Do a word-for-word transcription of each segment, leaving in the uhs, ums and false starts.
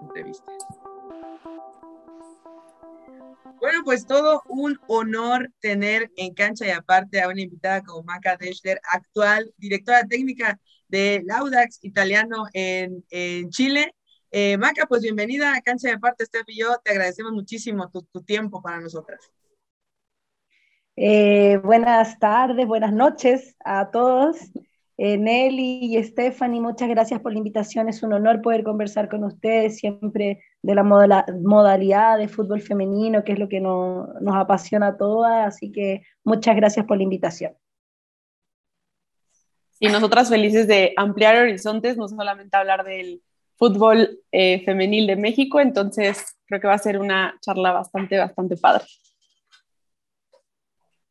Entrevistas. Bueno, pues todo un honor tener en Cancha y Aparte a una invitada como Maca Deichler, actual directora técnica del Audax Italiano en, en Chile. Eh, Maca, pues bienvenida a Cancha y Aparte, Steph y yo. Te agradecemos muchísimo tu, tu tiempo para nosotras. Eh, buenas tardes, buenas noches a todos. Eh, Nelly y Stephanie, muchas gracias por la invitación, es un honor poder conversar con ustedes siempre de la moda, modalidad de fútbol femenino, que es lo que no, nos apasiona a todas, así que muchas gracias por la invitación. Y nosotras felices de ampliar horizontes, no solamente hablar del fútbol eh, femenil de México, entonces creo que va a ser una charla bastante, bastante padre.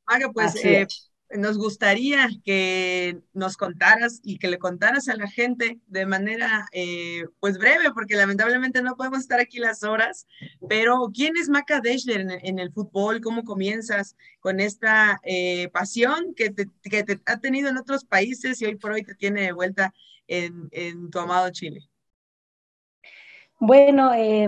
Maga, pues eh, nos gustaría que nos contaras y que le contaras a la gente de manera eh, pues breve, porque lamentablemente no podemos estar aquí las horas, pero ¿quién es Maca Deichler en, en el fútbol? ¿Cómo comienzas con esta eh, pasión que te, que te ha tenido en otros países y hoy por hoy te tiene de vuelta en, en tu amado Chile? Bueno, eh...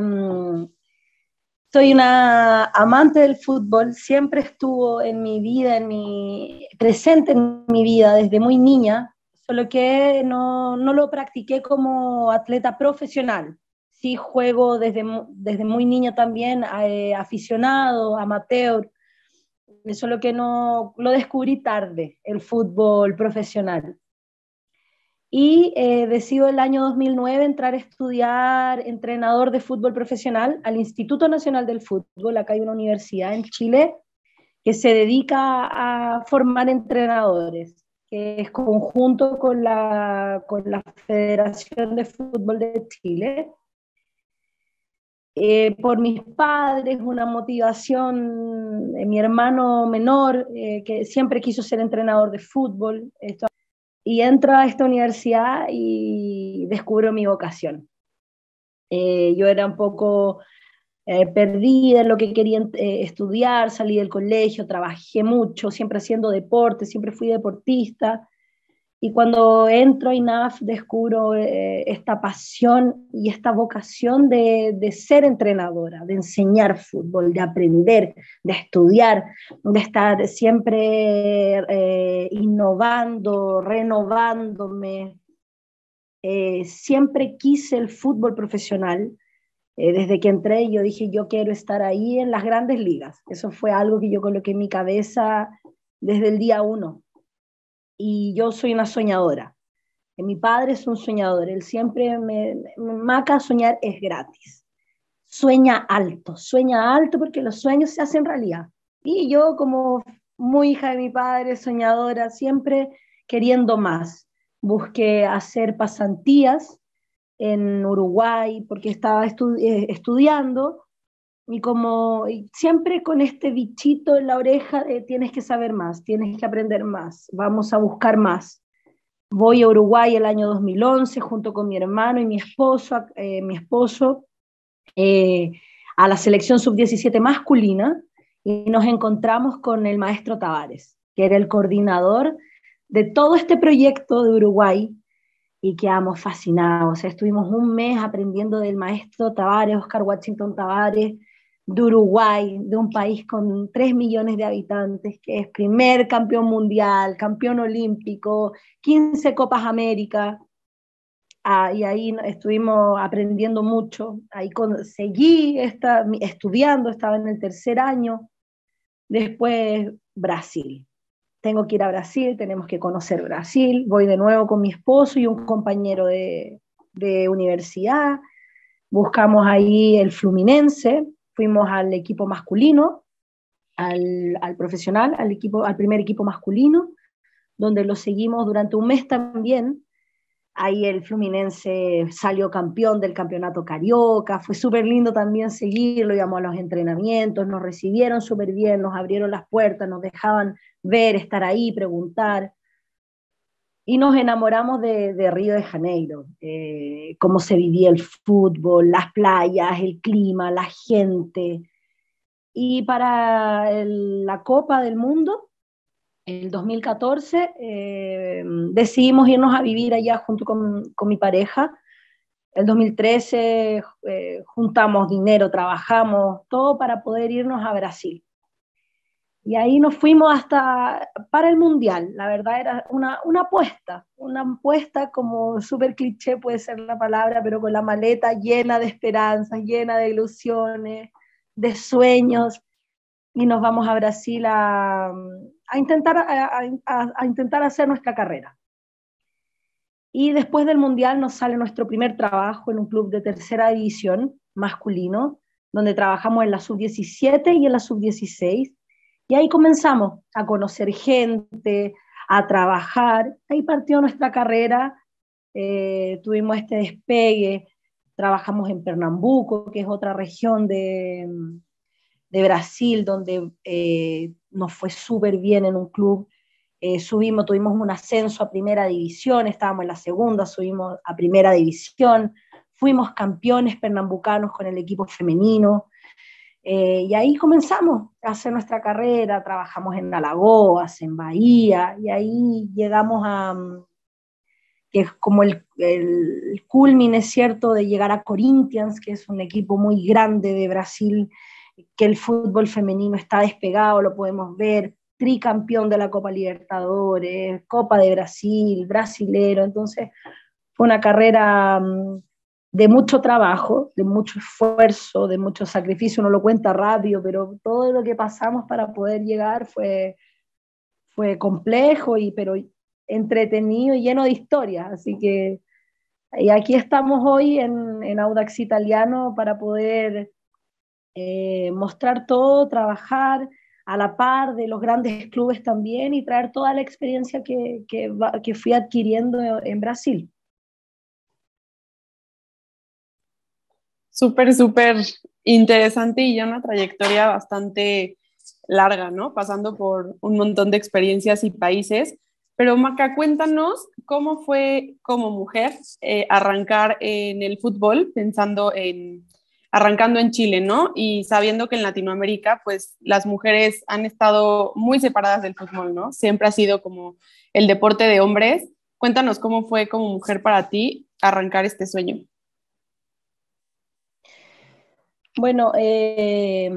soy una amante del fútbol, siempre estuvo en mi vida, en mi, presente en mi vida desde muy niña, solo que no, no lo practiqué como atleta profesional. Sí juego desde, desde muy niña también, eh, aficionado, amateur, solo que no lo descubrí tarde, el fútbol profesional. Y eh, decido el año dos mil nueve entrar a estudiar entrenador de fútbol profesional al Instituto Nacional del Fútbol. Acá hay una universidad en Chile que se dedica a formar entrenadores, que es conjunto con la, con la Federación de Fútbol de Chile. Eh, por mis padres, una motivación, eh, mi hermano menor, eh, que siempre quiso ser entrenador de fútbol. Esto Y entro a esta universidad y descubro mi vocación. Eh, yo era un poco eh, perdida en lo que quería eh, estudiar, salí del colegio, trabajé mucho, siempre haciendo deporte, siempre fui deportista. Y cuando entro a I N A F descubro eh, esta pasión y esta vocación de, de ser entrenadora, de enseñar fútbol, de aprender, de estudiar, de estar siempre eh, innovando, renovándome. Eh, siempre quise el fútbol profesional. Eh, desde que entré yo dije, yo quiero estar ahí en las grandes ligas. Eso fue algo que yo coloqué en mi cabeza desde el día uno. Y yo soy una soñadora. Mi padre es un soñador. Él siempre me, me Maca, soñar es gratis. Sueña alto, sueña alto porque los sueños se hacen realidad. Y yo, como muy hija de mi padre, soñadora, siempre queriendo más. Busqué hacer pasantías en Uruguay porque estaba estu- estudiando y como y siempre con este bichito en la oreja de tienes que saber más, tienes que aprender más, vamos a buscar más. Voy a Uruguay el año dos mil once junto con mi hermano y mi esposo, eh, mi esposo eh, a la selección sub diecisiete masculina y nos encontramos con el maestro Tabárez, que era el coordinador de todo este proyecto de Uruguay y quedamos fascinados. Estuvimos un mes aprendiendo del maestro Tabárez, Óscar Washington Tabárez, de Uruguay, de un país con tres millones de habitantes, que es primer campeón mundial, campeón olímpico, quince Copas América, ah, y ahí estuvimos aprendiendo mucho, ahí con, seguí esta, estudiando, estaba en el tercer año, después Brasil, tengo que ir a Brasil, tenemos que conocer Brasil, voy de nuevo con mi esposo y un compañero de, de universidad, buscamos ahí el Fluminense, fuimos al equipo masculino, al, al profesional, al, equipo, al primer equipo masculino, donde lo seguimos durante un mes también. Ahí el Fluminense salió campeón del campeonato carioca, fue súper lindo también seguirlo, íbamos a los entrenamientos, nos recibieron súper bien, nos abrieron las puertas, nos dejaban ver, estar ahí, preguntar. Y nos enamoramos de, de Río de Janeiro, eh, cómo se vivía el fútbol, las playas, el clima, la gente. Y para el, la Copa del Mundo, el dos mil catorce eh, decidimos irnos a vivir allá junto con, con mi pareja. El dos mil trece eh, juntamos dinero, trabajamos, todo para poder irnos a Brasil. Y ahí nos fuimos hasta para el Mundial. La verdad era una, una apuesta, una apuesta como súper cliché puede ser la palabra, pero con la maleta llena de esperanzas, llena de ilusiones, de sueños. Y nos vamos a Brasil a, a, intentar, a, a, a intentar hacer nuestra carrera. Y después del Mundial nos sale nuestro primer trabajo en un club de tercera división masculino, donde trabajamos en la sub diecisiete y en la sub dieciséis. Y ahí comenzamos a conocer gente, a trabajar. Ahí partió nuestra carrera, eh, tuvimos este despegue, trabajamos en Pernambuco, que es otra región de, de Brasil, donde eh, nos fue súper bien en un club. Eh, subimos, tuvimos un ascenso a primera división, estábamos en la segunda, subimos a primera división, fuimos campeones pernambucanos con el equipo femenino. Eh, y ahí comenzamos a hacer nuestra carrera, trabajamos en Alagoas, en Bahía, y ahí llegamos a, que es como el, el culmine, ¿cierto?, de llegar a Corinthians, que es un equipo muy grande de Brasil, que el fútbol femenino está despegado, lo podemos ver, tricampeón de la Copa Libertadores, Copa de Brasil, brasilero. Entonces fue una carrera de mucho trabajo, de mucho esfuerzo, de mucho sacrificio. Uno lo cuenta rápido, pero todo lo que pasamos para poder llegar fue, fue complejo, y, pero entretenido y lleno de historias. Así que y aquí estamos hoy en, en Audax Italiano para poder eh, mostrar todo, trabajar a la par de los grandes clubes también y traer toda la experiencia que, que, que fui adquiriendo en Brasil. Súper, súper interesante y ya una trayectoria bastante larga, ¿no? Pasando por un montón de experiencias y países. Pero Maca, cuéntanos cómo fue como mujer eh, arrancar en el fútbol, pensando en, arrancando en Chile, ¿no? Y sabiendo que en Latinoamérica, pues, las mujeres han estado muy separadas del fútbol, ¿no? Siempre ha sido como el deporte de hombres. Cuéntanos cómo fue como mujer para ti arrancar este sueño. Bueno, eh,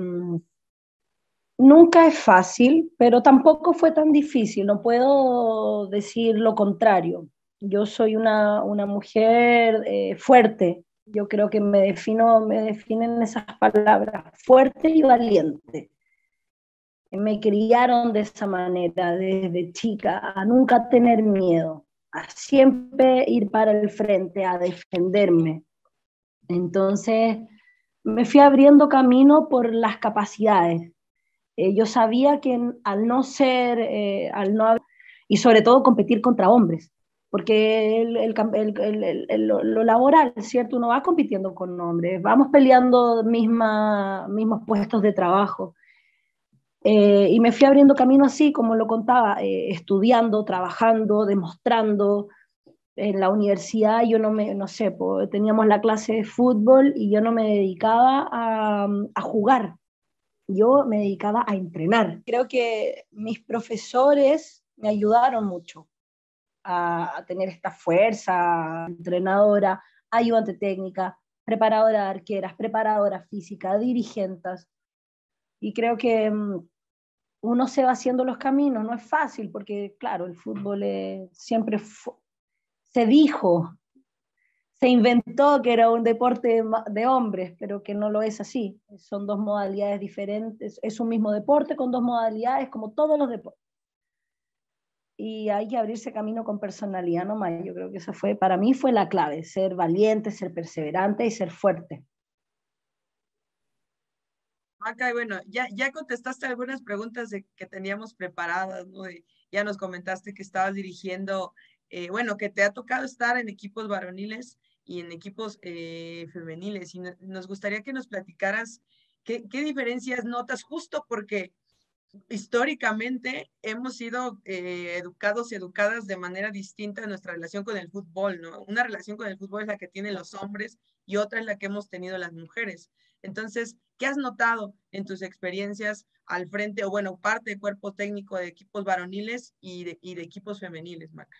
nunca es fácil, pero tampoco fue tan difícil, no puedo decir lo contrario. Yo soy una, una mujer eh, fuerte, yo creo que me defino, me definen esas palabras, fuerte y valiente. Me criaron de esa manera desde chica, a nunca tener miedo, a siempre ir para el frente, a defenderme. Entonces me fui abriendo camino por las capacidades. Eh, yo sabía que al no ser, eh, al no haber, y sobre todo competir contra hombres, porque el, el, el, el, el, el, lo, lo laboral, ¿cierto? Uno va compitiendo con hombres, vamos peleando misma, mismos puestos de trabajo. Eh, y me fui abriendo camino así, como lo contaba, eh, estudiando, trabajando, demostrando. En la universidad yo no me, no sé, pues, teníamos la clase de fútbol y yo no me dedicaba a, a jugar, yo me dedicaba a entrenar. Creo que mis profesores me ayudaron mucho a, a tener esta fuerza, entrenadora, ayudante técnica, preparadora de arqueras, preparadora física, dirigentes, y creo que uno se va haciendo los caminos, no es fácil, porque claro, el fútbol es, siempre fue, se dijo, se inventó que era un deporte de hombres, pero que no lo es así. Son dos modalidades diferentes, es un mismo deporte con dos modalidades, como todos los deportes. Y hay que abrirse camino con personalidad nomás. Yo creo que esa fue, para mí fue la clave, ser valiente, ser perseverante y ser fuerte. Maca, bueno, ya, ya contestaste algunas preguntas de, que teníamos preparadas, ¿no? Y ya nos comentaste que estabas dirigiendo... Eh, bueno, que te ha tocado estar en equipos varoniles y en equipos eh, femeniles, y no, nos gustaría que nos platicaras qué, qué diferencias notas, justo porque históricamente hemos sido eh, educados y educadas de manera distinta en nuestra relación con el fútbol, ¿no? Una relación con el fútbol es la que tienen los hombres y otra es la que hemos tenido las mujeres. Entonces, ¿qué has notado en tus experiencias al frente, o bueno, parte de cuerpo técnico de equipos varoniles y de, y de equipos femeniles, Maca?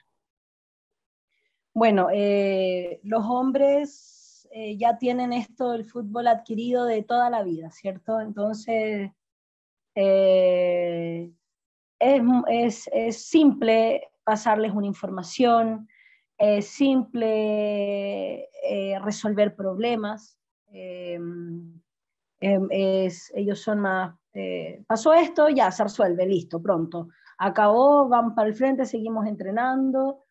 Bueno, eh, los hombres eh, ya tienen esto, el fútbol adquirido de toda la vida, ¿cierto? Entonces, eh, es, es, es simple pasarles una información, es simple eh, resolver problemas, eh, es, ellos son más, eh, pasó esto, ya se resuelve, listo, pronto, acabó, van para el frente, seguimos entrenando.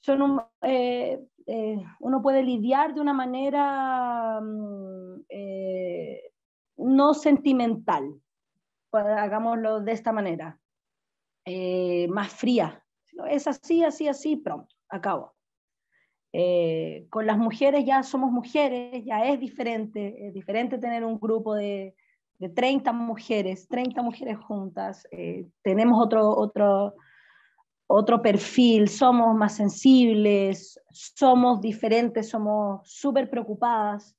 Son un, eh, eh, uno puede lidiar de una manera eh, no sentimental, hagámoslo de esta manera, eh, más fría. Es así, así, así, pronto, acabo. Eh, con las mujeres ya somos mujeres, ya es diferente, es diferente tener un grupo de, de treinta mujeres, treinta mujeres juntas, eh, tenemos otro, otro, otro perfil, somos más sensibles, somos diferentes, somos súper preocupadas.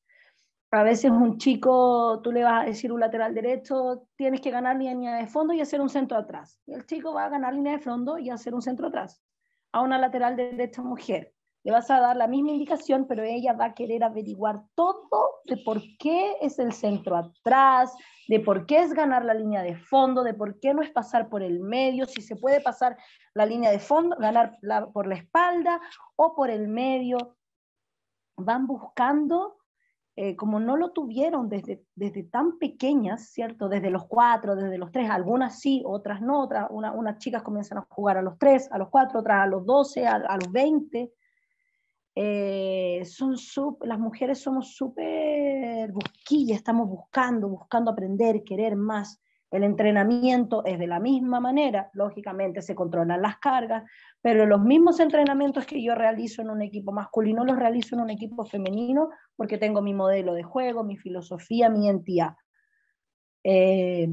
A veces un chico, tú le vas a decir un lateral derecho, tienes que ganar línea de fondo y hacer un centro atrás. El chico va a ganar línea de fondo y hacer un centro atrás. A una lateral derecha mujer, le vas a dar la misma indicación, pero ella va a querer averiguar todo de por qué es el centro atrás, de por qué es ganar la línea de fondo, de por qué no es pasar por el medio, si se puede pasar la línea de fondo, ganar la, por la espalda o por el medio. Van buscando... Eh, como no lo tuvieron desde, desde tan pequeñas, ¿cierto? Desde los cuatro, desde los tres, algunas sí, otras no, otras, una, unas chicas comienzan a jugar a los tres, a los cuatro, otras a los doce, a, a los veinte. Eh, son sub, las mujeres somos súper busquillas, estamos buscando, buscando aprender, querer más. El entrenamiento es de la misma manera, lógicamente se controlan las cargas, pero los mismos entrenamientos que yo realizo en un equipo masculino los realizo en un equipo femenino porque tengo mi modelo de juego, mi filosofía, mi entidad. Eh,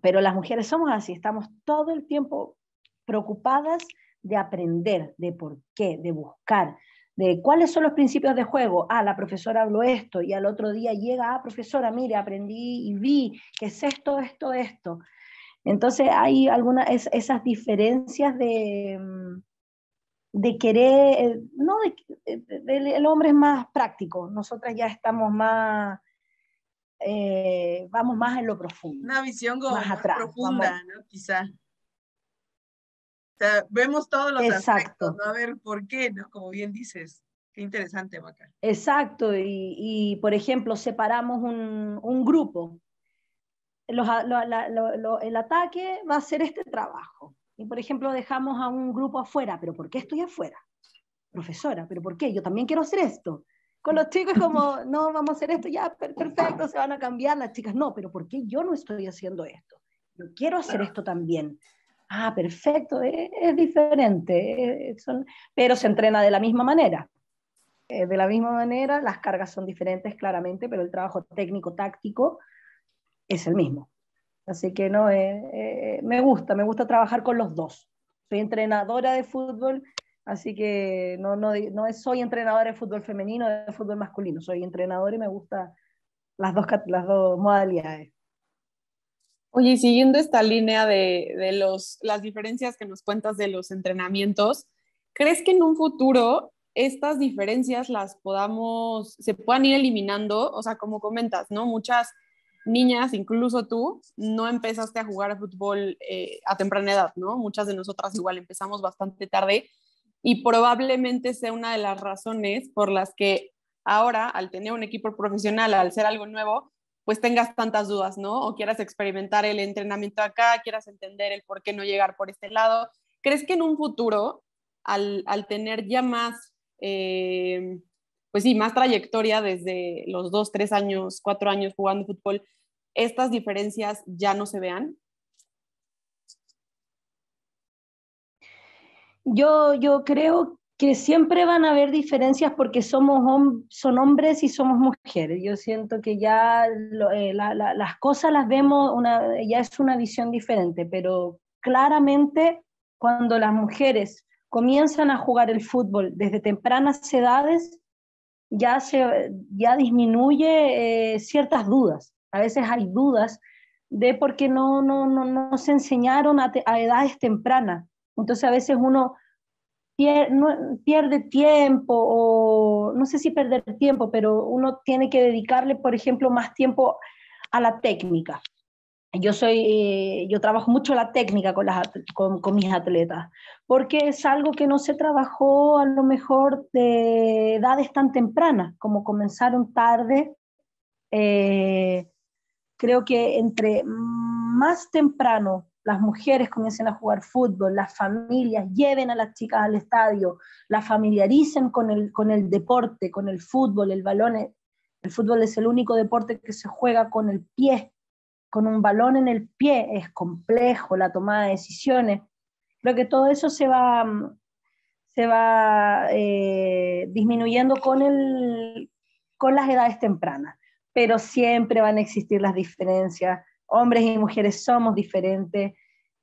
pero las mujeres somos así, estamos todo el tiempo preocupadas de aprender, de por qué, de buscar, de cuáles son los principios de juego. Ah, la profesora habló esto, y al otro día llega, ah, profesora, mire, aprendí y vi que es esto, esto, esto. Entonces hay algunas, es, esas diferencias de, de querer, no de, de, el hombre es más práctico, nosotras ya estamos más, eh, vamos más en lo profundo. Una visión más, más atrás, profunda, vamos, ¿no? Quizás. O sea, vemos todos los Exacto. aspectos, ¿no? A ver por qué, ¿no? Como bien dices, qué interesante, Maca. Exacto, y, y por ejemplo, separamos un, un grupo. Los, lo, la, lo, lo, el ataque va a ser este trabajo. Y por ejemplo, dejamos a un grupo afuera, ¿pero por qué estoy afuera? Profesora, ¿pero por qué? Yo también quiero hacer esto. Con los chicos como, no, vamos a hacer esto, ya, perfecto, se van a cambiar las chicas. No, ¿pero por qué yo no estoy haciendo esto? Yo quiero hacer esto también. Ah, perfecto, es, es diferente, es, son, pero se entrena de la misma manera. Eh, de la misma manera, las cargas son diferentes claramente, pero el trabajo técnico-táctico es el mismo. Así que no, eh, eh, me gusta, me gusta trabajar con los dos. Soy entrenadora de fútbol, así que no, no, no soy entrenadora de fútbol femenino, de fútbol masculino, soy entrenadora y me gustan las dos, las dos modalidades. Oye, y siguiendo esta línea de, de los, las diferencias que nos cuentas de los entrenamientos, ¿crees que en un futuro estas diferencias las podamos, se puedan ir eliminando? O sea, como comentas, ¿no? Muchas niñas, incluso tú, no empezaste a jugar a fútbol eh, a temprana edad, ¿no? Muchas de nosotras igual empezamos bastante tarde y probablemente sea una de las razones por las que ahora, al tener un equipo profesional, al ser algo nuevo, pues tengas tantas dudas, ¿no? O quieras experimentar el entrenamiento acá, quieras entender el por qué no llegar por este lado. ¿Crees que en un futuro, al, al tener ya más, eh, pues sí, más trayectoria desde los dos, tres años, cuatro años jugando fútbol, estas diferencias ya no se vean? Yo, yo creo que siempre van a haber diferencias porque somos hom- son hombres y somos mujeres. Yo siento que ya lo, eh, la, la, las cosas las vemos, una, ya es una visión diferente, pero claramente cuando las mujeres comienzan a jugar el fútbol desde tempranas edades, ya, se, ya disminuye eh, ciertas dudas. A veces hay dudas de por qué no, no, no, no se enseñaron a, te, a edades tempranas. Entonces a veces uno pier, no, pierde tiempo, o no sé si perder tiempo, pero uno tiene que dedicarle, por ejemplo, más tiempo a la técnica. Yo, soy, eh, yo trabajo mucho la técnica con, las, con, con mis atletas, porque es algo que no se trabajó a lo mejor de edades tan tempranas, como comenzaron tarde. Eh, creo que entre más temprano las mujeres comiencen a jugar fútbol, las familias lleven a las chicas al estadio, las familiaricen con el, con el deporte, con el fútbol, el balón. El fútbol es el único deporte que se juega con el pie, con un balón en el pie, es complejo la toma de decisiones. Creo que todo eso se va, se va eh, disminuyendo con, el, con las edades tempranas, pero siempre van a existir las diferencias, hombres y mujeres somos diferentes,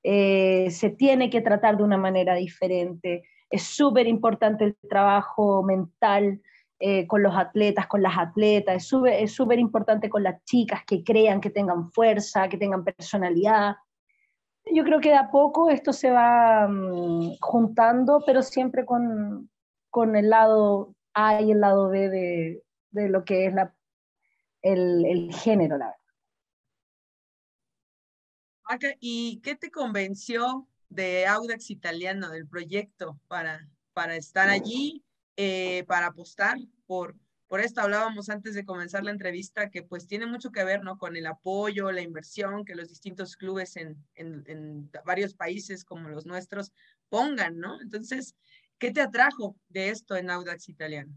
eh, se tiene que tratar de una manera diferente, es súper importante el trabajo mental, Eh, con los atletas, con las atletas, es súper importante con las chicas que crean, que tengan fuerza, que tengan personalidad. Yo creo que de a poco esto se va um, juntando, pero siempre con, con el lado A y el lado B de, de lo que es la, el, el género, la verdad. ¿Y qué te convenció de Audax Italiano, del proyecto, para, para estar allí? Eh, para apostar por, por esto hablábamos antes de comenzar la entrevista, que pues tiene mucho que ver, ¿no?, con el apoyo, la inversión que los distintos clubes en, en, en varios países como los nuestros pongan, ¿no? Entonces, ¿qué te atrajo de esto en Audax Italiano?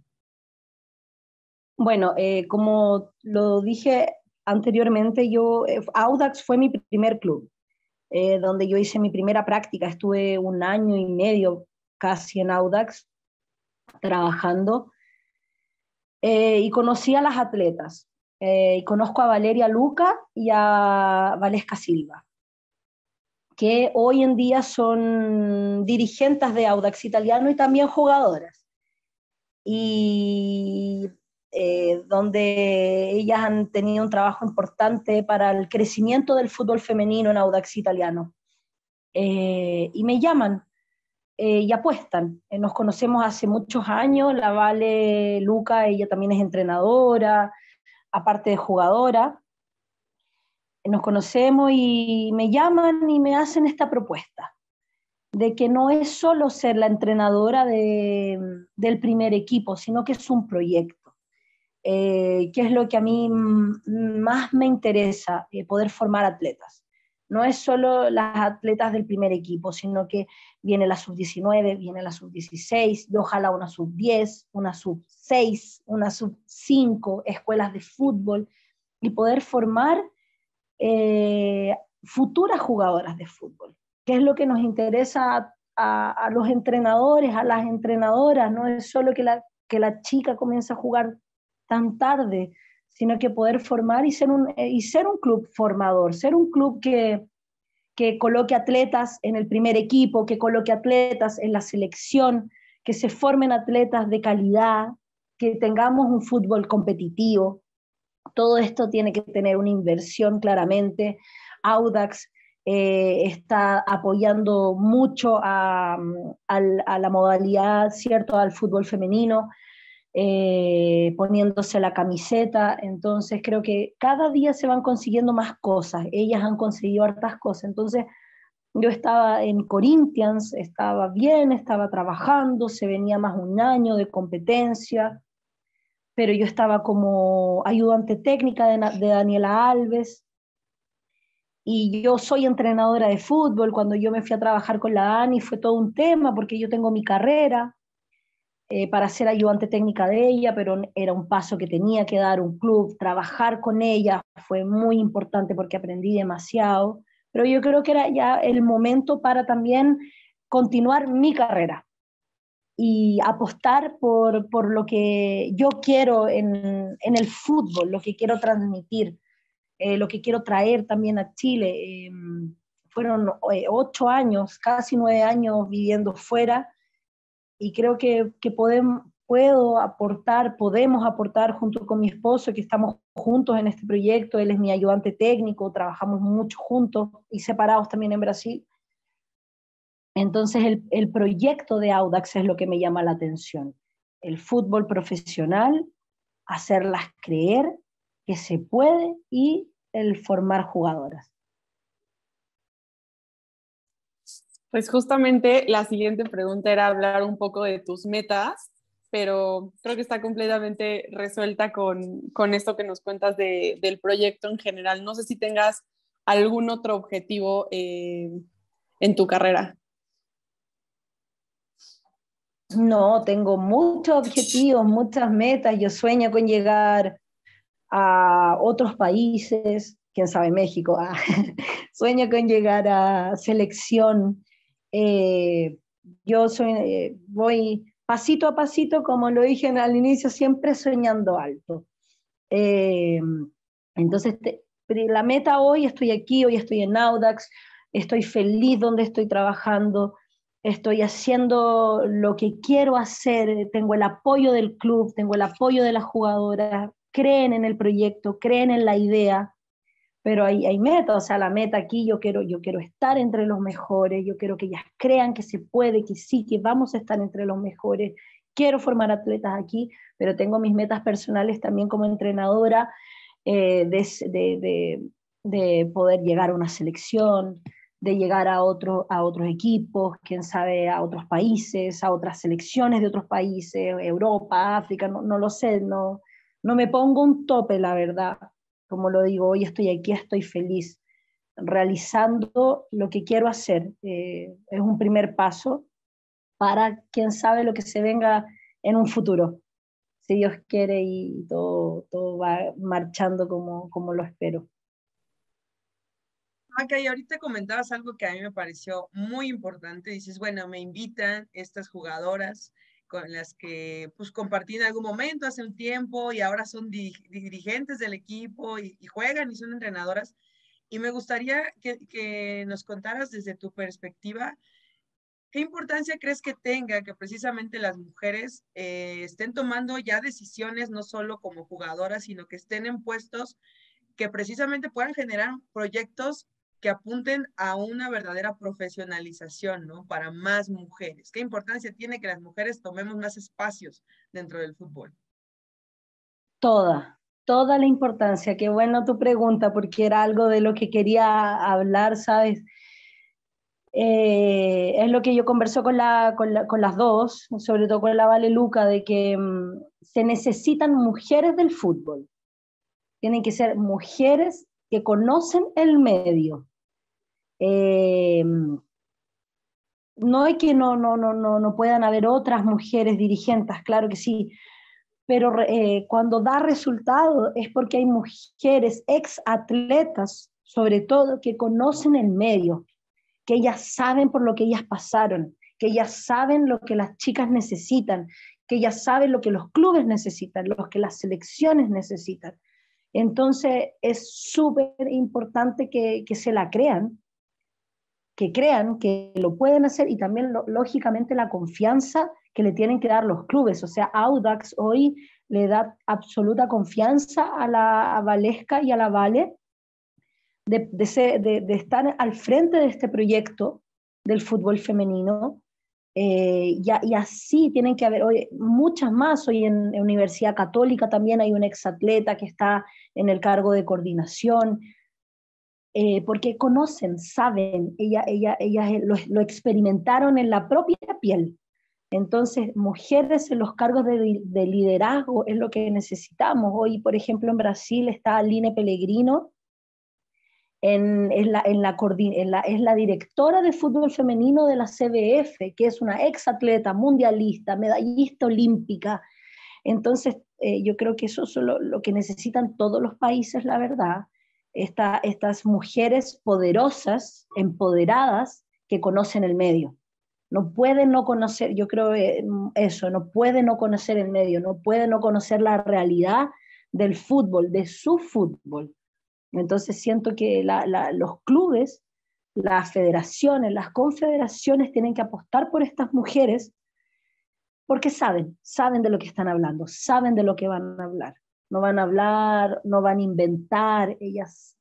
Bueno, eh, como lo dije anteriormente, yo, eh, Audax fue mi primer club, eh, donde yo hice mi primera práctica, estuve un año y medio casi en Audax trabajando, eh, y conocí a las atletas, eh, y conozco a Valeria Luca y a Valesca Silva, que hoy en día son dirigentes de Audax Italiano y también jugadoras, y eh, donde ellas han tenido un trabajo importante para el crecimiento del fútbol femenino en Audax Italiano, eh, y me llaman, Eh, y apuestan. Eh, nos conocemos hace muchos años, la Vale Luca, ella también es entrenadora, aparte de jugadora. Eh, nos conocemos y me llaman y me hacen esta propuesta, de que no es solo ser la entrenadora de, del primer equipo, sino que es un proyecto, eh, que es lo que a mí más me interesa, eh, poder formar atletas. No es solo las atletas del primer equipo, sino que viene la sub diecinueve, viene la sub dieciséis, y ojalá una sub diez, una sub seis, una sub cinco, escuelas de fútbol, y poder formar eh, futuras jugadoras de fútbol, que es lo que nos interesa a, a, a los entrenadores, a las entrenadoras. No es solo que la, que la chica comience a jugar tan tarde, sino que poder formar y ser un, y ser un club formador, ser un club que, que coloque atletas en el primer equipo, que coloque atletas en la selección, que se formen atletas de calidad, que tengamos un fútbol competitivo. Todo esto tiene que tener una inversión, claramente. Audax eh, está apoyando mucho a, a, a la modalidad, ¿cierto?, al fútbol femenino, Eh, poniéndose la camiseta. Entonces creo que cada día se van consiguiendo más cosas, ellas han conseguido hartas cosas. Entonces yo estaba en Corinthians, estaba bien, estaba trabajando, se venía más un año de competencia, pero yo estaba como ayudante técnica de, de Daniela Alves, y yo soy entrenadora de fútbol. Cuando yo me fui a trabajar con la Dani fue todo un tema, porque yo tengo mi carrera, Eh, para ser ayudante técnica de ella, pero era un paso que tenía que dar un club. Trabajar con ella fue muy importante porque aprendí demasiado, pero yo creo que era ya el momento para también continuar mi carrera y apostar por, por lo que yo quiero en, en el fútbol, lo que quiero transmitir, eh, lo que quiero traer también a Chile. Eh, fueron eh, ocho años, casi nueve años viviendo fuera, y creo que, que podemos, puedo aportar, podemos aportar junto con mi esposo, que estamos juntos en este proyecto, él es mi ayudante técnico, trabajamos mucho juntos y separados también en Brasil. Entonces el, el proyecto de Audax es lo que me llama la atención. El fútbol profesional, hacerlas creer que se puede y el formar jugadoras. Pues justamente la siguiente pregunta era hablar un poco de tus metas, pero creo que está completamente resuelta con, con esto que nos cuentas de, del proyecto en general. No sé si tengas algún otro objetivo eh, en tu carrera. No, tengo muchos objetivos, muchas metas. Yo sueño con llegar a otros países, quién sabe, México. Ah. Sueño con llegar a selección. Eh, yo soy, eh, voy... pasito a pasito, como lo dije al inicio, siempre soñando alto. Eh, entonces, te, la meta hoy, estoy aquí, hoy estoy en Audax, estoy feliz donde estoy trabajando, estoy haciendo lo que quiero hacer, tengo el apoyo del club, tengo el apoyo de las jugadoras, creen en el proyecto, creen en la idea, pero hay, hay metas, o sea, la meta aquí, yo quiero, yo quiero estar entre los mejores, yo quiero que ellas crean que se puede, que sí, que vamos a estar entre los mejores, quiero formar atletas aquí, pero tengo mis metas personales también como entrenadora, eh, de, de, de, de poder llegar a una selección, de llegar a, otro, a otros equipos, quién sabe, a otros países, a otras selecciones de otros países, Europa, África, no, no lo sé, no, no me pongo un tope, la verdad. Como lo digo, hoy estoy aquí, estoy feliz, realizando lo que quiero hacer. Eh, es un primer paso para quién sabe lo que se venga en un futuro, si Dios quiere y todo, todo va marchando como, como lo espero. Maca, y ahorita comentabas algo que a mí me pareció muy importante. Dices, bueno, me invitan estas jugadoras con las que pues compartí en algún momento hace un tiempo y ahora son di dirigentes del equipo y, y juegan y son entrenadoras. Y me gustaría que, que nos contaras desde tu perspectiva, ¿qué importancia crees que tenga que precisamente las mujeres eh, estén tomando ya decisiones no solo como jugadoras, sino que estén en puestos que precisamente puedan generar proyectos que apunten a una verdadera profesionalización, ¿no? Para más mujeres. ¿Qué importancia tiene que las mujeres tomemos más espacios dentro del fútbol? Toda, toda la importancia. Qué bueno tu pregunta, porque era algo de lo que quería hablar, ¿sabes? Eh, es lo que yo converso con, la, con, la, con las dos, sobre todo con la Vale Luca, de que mmm, se necesitan mujeres del fútbol. Tienen que ser mujeres que conocen el medio. Eh, no es que no, no, no, no, no puedan haber otras mujeres dirigentes, claro que sí, pero eh, cuando da resultado es porque hay mujeres ex atletas, sobre todo, que conocen el medio, que ellas saben por lo que ellas pasaron, que ellas saben lo que las chicas necesitan, que ellas saben lo que los clubes necesitan, lo que las selecciones necesitan. Entonces es súper importante que, que se la crean, que crean que lo pueden hacer y también lo, lógicamente la confianza que le tienen que dar los clubes. O sea, Audax hoy le da absoluta confianza a la a Valesca y a la Vale de, de, ser, de, de estar al frente de este proyecto del fútbol femenino. Eh, y, y así tienen que haber hoy, muchas más. Hoy en, en Universidad Católica también hay un exatleta que está en el cargo de coordinación, eh, porque conocen, saben, ellas, ellas, ellas lo, lo experimentaron en la propia piel. Entonces, mujeres en los cargos de, de liderazgo es lo que necesitamos. Hoy, por ejemplo, en Brasil está Aline Pellegrino, En, en la, en la, en la, es la directora de fútbol femenino de la C B F, que es una ex atleta mundialista, medallista olímpica. Entonces, eh, yo creo que eso es lo, lo que necesitan todos los países, la verdad. Esta, estas mujeres poderosas, empoderadas, que conocen el medio. No pueden no conocer, yo creo eh, eso, no pueden no conocer el medio, no pueden no conocer la realidad del fútbol, de su fútbol. Entonces siento que la, la, los clubes, las federaciones, las confederaciones tienen que apostar por estas mujeres porque saben, saben de lo que están hablando, saben de lo que van a hablar. No van a hablar, no van a inventar, ellas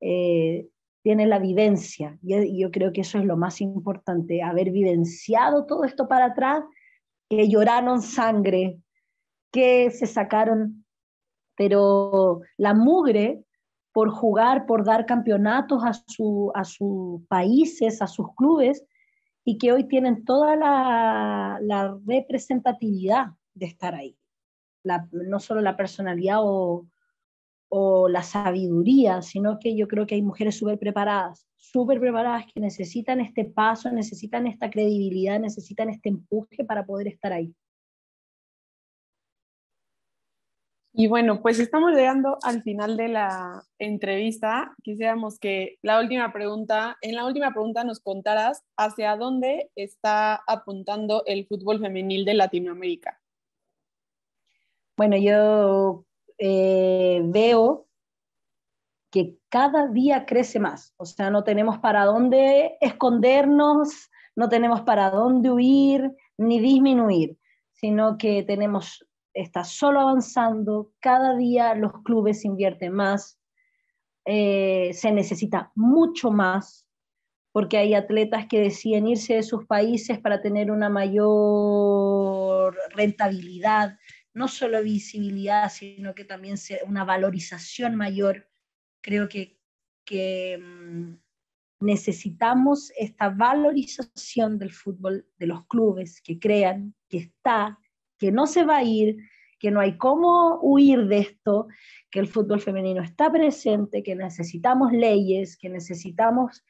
eh, tienen la vivencia. Y yo, yo creo que eso es lo más importante, haber vivenciado todo esto para atrás, que lloraron sangre, que se sacaron, pero la mugre por jugar, por dar campeonatos a, su, a sus países, a sus clubes, y que hoy tienen toda la, la representatividad de estar ahí. La, no solo la personalidad o, o la sabiduría, sino que yo creo que hay mujeres súper preparadas, súper preparadas que necesitan este paso, necesitan esta credibilidad, necesitan este empuje para poder estar ahí. Y bueno, pues estamos llegando al final de la entrevista. Quisiéramos que la última pregunta, en la última pregunta nos contaras hacia dónde está apuntando el fútbol femenil de Latinoamérica. Bueno, yo eh, veo que cada día crece más. O sea, no tenemos para dónde escondernos, no tenemos para dónde huir ni disminuir, sino que tenemos... está solo avanzando, cada día los clubes invierten más, eh, se necesita mucho más, porque hay atletas que deciden irse de sus países para tener una mayor rentabilidad, no solo visibilidad, sino que también una valorización mayor. Creo que, que necesitamos esta valorización del fútbol, de los clubes que crean, que está, que no se va a ir, que no hay cómo huir de esto, que el fútbol femenino está presente, que necesitamos leyes, que necesitamos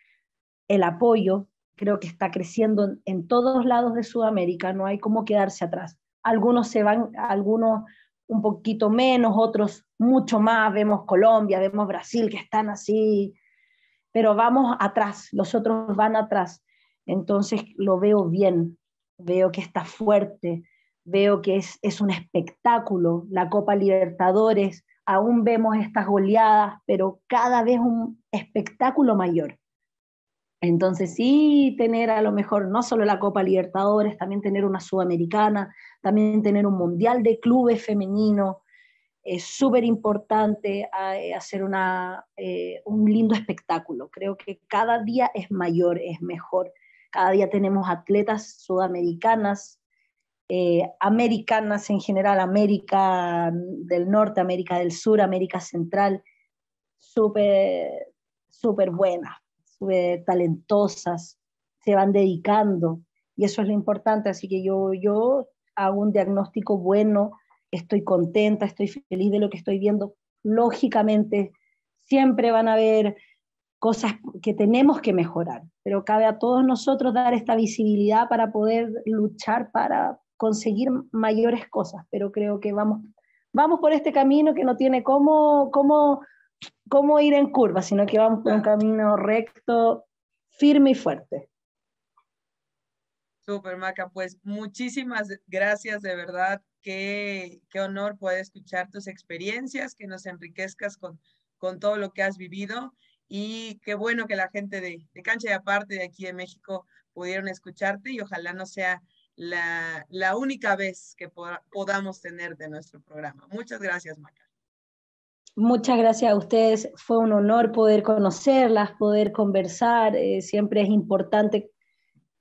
el apoyo. Creo que está creciendo en, en todos lados de Sudamérica, no hay cómo quedarse atrás. Algunos se van, algunos un poquito menos, otros mucho más, vemos Colombia, vemos Brasil, que están así, pero vamos atrás, los otros van atrás. Entonces lo veo bien, veo que está fuerte, veo que es, es un espectáculo, la Copa Libertadores, aún vemos estas goleadas, pero cada vez un espectáculo mayor. Entonces sí, tener a lo mejor no solo la Copa Libertadores, también tener una Sudamericana, también tener un Mundial de Clubes Femenino, es súper importante hacer una, eh, un lindo espectáculo. Creo que cada día es mayor, es mejor, cada día tenemos atletas sudamericanas, Eh, americanas en general, América del Norte, América del Sur, América Central, súper súper buenas, súper talentosas, se van dedicando, y eso es lo importante. Así que yo, yo hago un diagnóstico bueno, estoy contenta, estoy feliz de lo que estoy viendo. Lógicamente siempre van a haber cosas que tenemos que mejorar, pero cabe a todos nosotros dar esta visibilidad para poder luchar para conseguir mayores cosas, pero creo que vamos, vamos por este camino que no tiene cómo, cómo, cómo ir en curva, sino que vamos por un camino recto, firme y fuerte. Súper, Maca, pues muchísimas gracias, de verdad, qué, qué honor poder escuchar tus experiencias, que nos enriquezcas con, con todo lo que has vivido, y qué bueno que la gente de, de Cancha y Aparte de aquí de México pudieron escucharte, y ojalá no sea La, la única vez que pod podamos tener de nuestro programa. Muchas gracias, Maca. Muchas gracias a ustedes. Fue un honor poder conocerlas, poder conversar. Eh, siempre es importante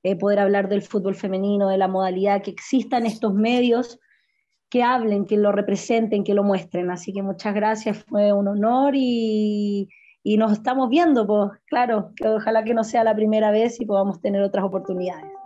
eh, poder hablar del fútbol femenino, de la modalidad, que existan estos medios que hablen, que lo representen, que lo muestren. Así que muchas gracias. Fue un honor y, y nos estamos viendo, pues claro, que ojalá que no sea la primera vez y podamos tener otras oportunidades.